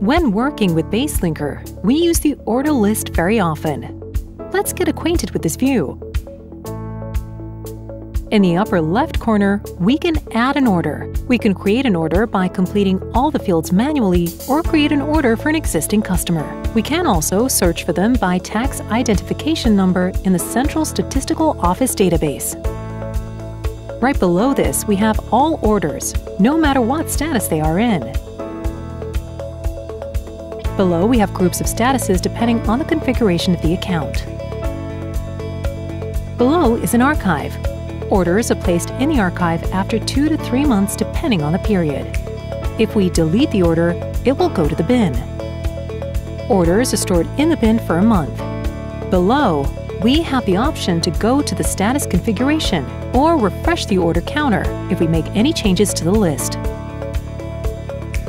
When working with BaseLinker, we use the order list very often. Let's get acquainted with this view. In the upper left corner, we can add an order. We can create an order by completing all the fields manually or create an order for an existing customer. We can also search for them by tax identification number in the Central Statistical Office database. Right below this, we have all orders, no matter what status they are in. Below, we have groups of statuses depending on the configuration of the account. Below is an archive. Orders are placed in the archive after 2 to 3 months depending on the period. If we delete the order, it will go to the bin. Orders are stored in the bin for a month. Below, we have the option to go to the status configuration or refresh the order counter if we make any changes to the list.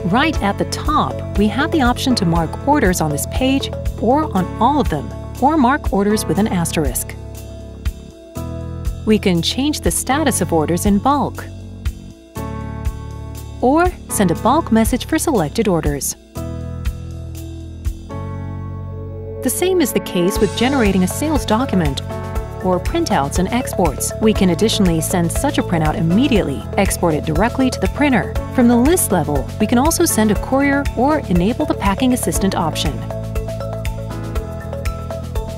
Right at the top, we have the option to mark orders on this page or on all of them, or mark orders with an asterisk. We can change the status of orders in bulk or send a bulk message for selected orders. The same is the case with generating a sales document or printouts and exports. We can additionally send such a printout immediately, export it directly to the printer. From the list level, we can also send a courier or enable the packing assistant option.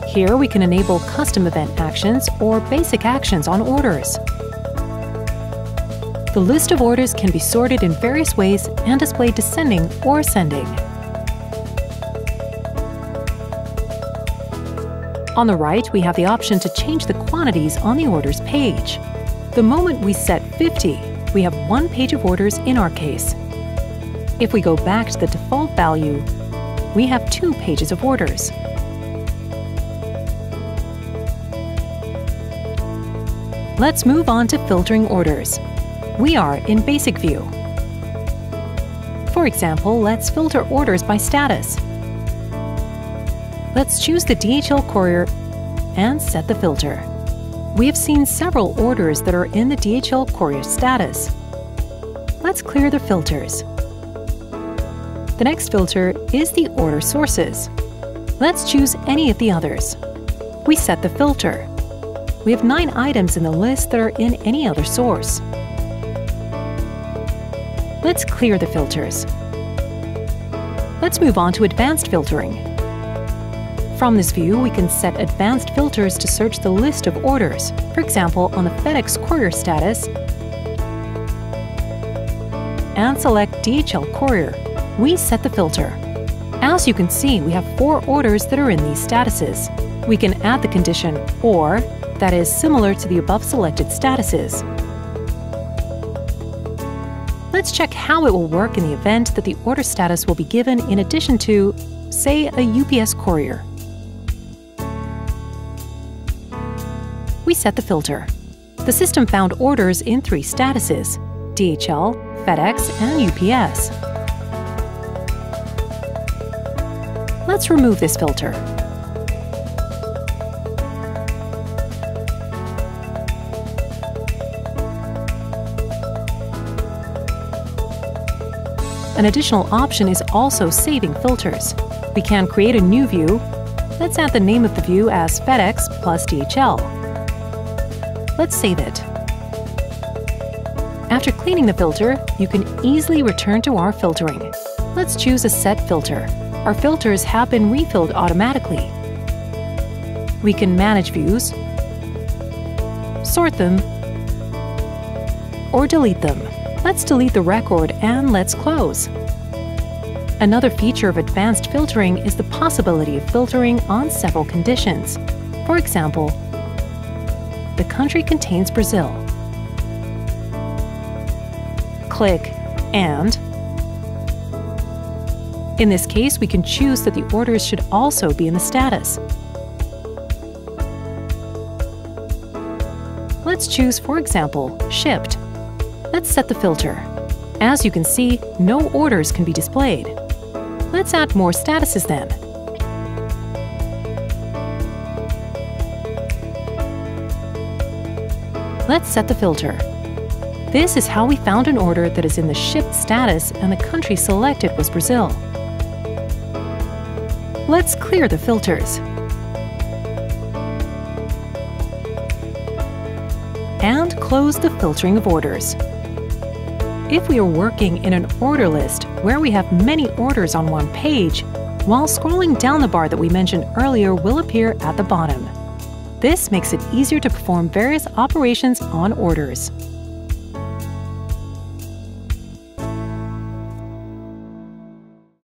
Here we can enable custom event actions or basic actions on orders. The list of orders can be sorted in various ways and displayed descending or sending. On the right, we have the option to change the quantities on the orders page. The moment we set 50, we have one page of orders in our case. If we go back to the default value, we have 2 pages of orders. Let's move on to filtering orders. We are in Basic View. For example, let's filter orders by status. Let's choose the DHL courier and set the filter. We have seen several orders that are in the DHL courier status. Let's clear the filters. The next filter is the order sources. Let's choose any of the others. We set the filter. We have 9 items in the list that are in any other source. Let's clear the filters. Let's move on to advanced filtering. From this view, we can set advanced filters to search the list of orders, for example, on the FedEx courier status, and select DHL courier. We set the filter. As you can see, we have 4 orders that are in these statuses. We can add the condition or that is similar to the above selected statuses. Let's check how it will work in the event that the order status will be given in addition to, say, a UPS courier. We set the filter. The system found orders in 3 statuses, DHL, FedEx, and UPS. Let's remove this filter. An additional option is also saving filters. We can create a new view. Let's add the name of the view as FedEx plus DHL. Let's save it. After cleaning the filter, you can easily return to our filtering. Let's choose a set filter. Our filters have been refilled automatically. We can manage views, sort them, or delete them. Let's delete the record and let's close. Another feature of advanced filtering is the possibility of filtering on several conditions. For example, the country contains Brazil. Click and. In this case, we can choose that the orders should also be in the status. Let's choose, for example, shipped. Let's set the filter. As you can see, no orders can be displayed. Let's add more statuses then. Let's set the filter. This is how we found an order that is in the shipped status and the country selected was Brazil. Let's clear the filters. And close the filtering of orders. If we are working in an order list where we have many orders on one page, while scrolling down, the bar that we mentioned earlier will appear at the bottom. This makes it easier to perform various operations on orders.